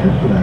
Hesperia.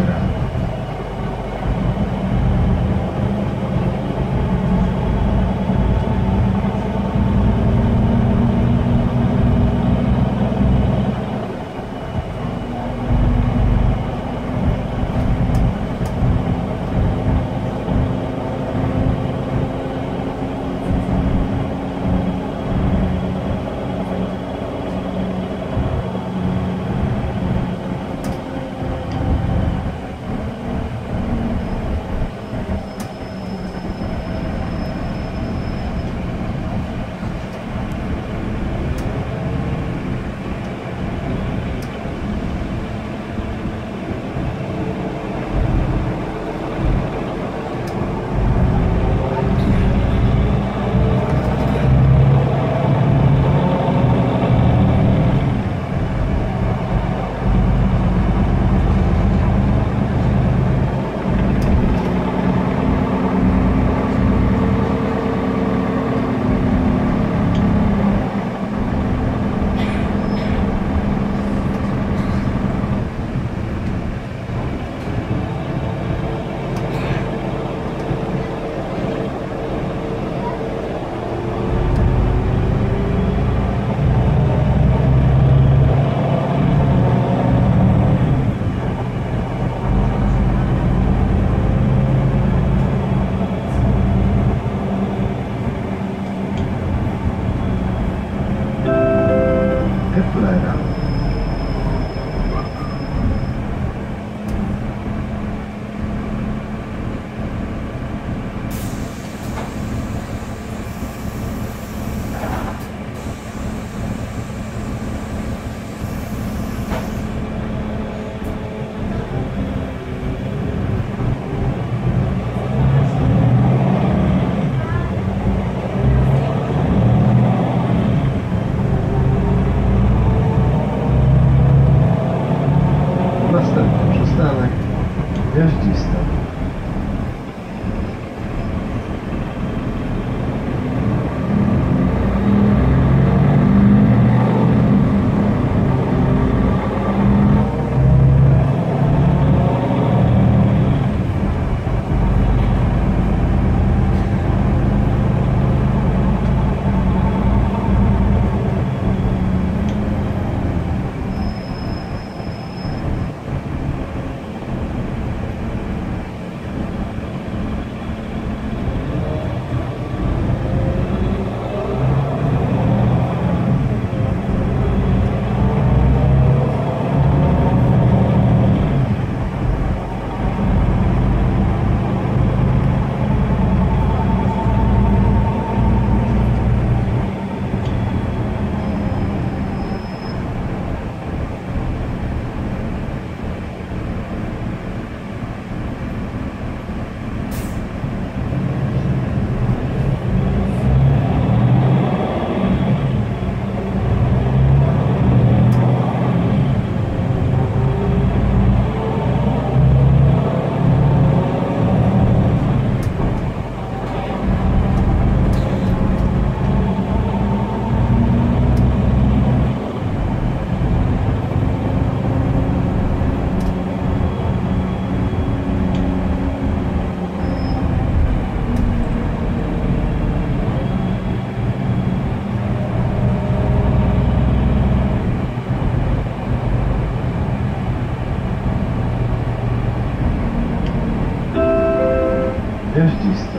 Jeździsta.